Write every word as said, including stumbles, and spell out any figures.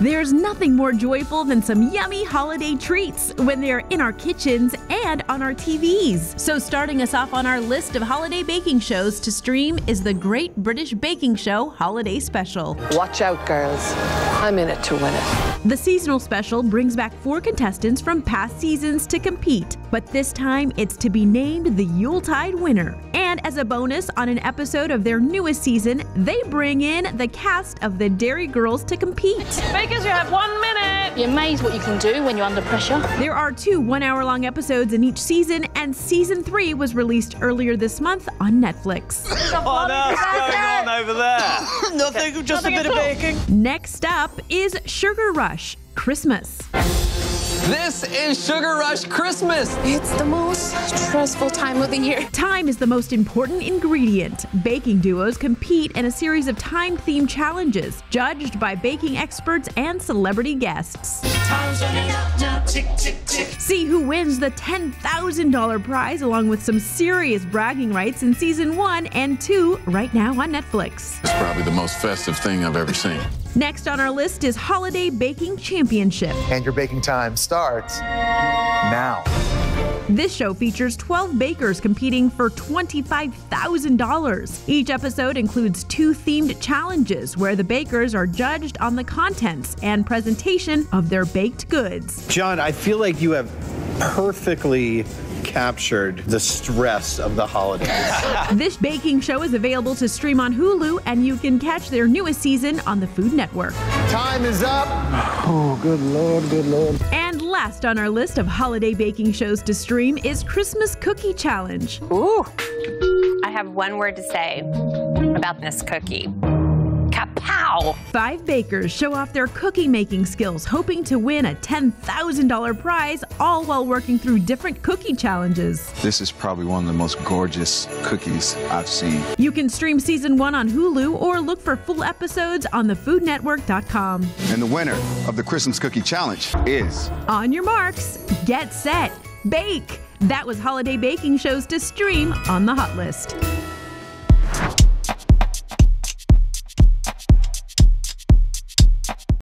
There's nothing more joyful than some yummy holiday treats when they're in our kitchens and on our T Vs. So starting us off on our list of holiday baking shows to stream is the Great British Baking Show Holiday Special. Watch out, girls. I'm in it to win it. The seasonal special brings back four contestants from past seasons to compete, but this time it's to be named the Yuletide winner. And as a bonus, on an episode of their newest season, they bring in the cast of the Derry Girls to compete. Bakers, you have one minute. You're amazed what you can do when you're under pressure. There are two one-hour-long episodes in each season, and season three was released earlier this month on Netflix. What else going on over there? Nothing, just Nothing a bit of baking. Next up is Sugar Rush Christmas. This is Sugar Rush Christmas. It's the most stressful time of the year. Time is the most important ingredient. Baking duos compete in a series of time-themed challenges, judged by baking experts and celebrity guests. Time's running out now. Tick, tick, tick. See who wins the ten thousand dollar prize along with some serious bragging rights in season one and two right now on Netflix. It's probably the most festive thing I've ever seen. Next on our list is Holiday Baking Championship. And your baking time starts now. This show features twelve bakers competing for twenty-five thousand dollars. Each episode includes two themed challenges where the bakers are judged on the contents and presentation of their baked goods. John, I feel like you have perfectly captured the stress of the holidays. This baking show is available to stream on Hulu, and you can catch their newest season on the Food Network. Time is up. Oh, good Lord, good Lord. And last on our list of holiday baking shows to stream is Christmas Cookie Challenge. Ooh. I have one word to say about this cookie. Kapow! Five bakers show off their cookie-making skills, hoping to win a ten thousand dollar prize, all while working through different cookie challenges. This is probably one of the most gorgeous cookies I've seen. You can stream season one on Hulu or look for full episodes on the food network dot com. And the winner of the Christmas Cookie Challenge is... On your marks, get set, bake! That was Holiday Baking Shows to stream on the Hot List.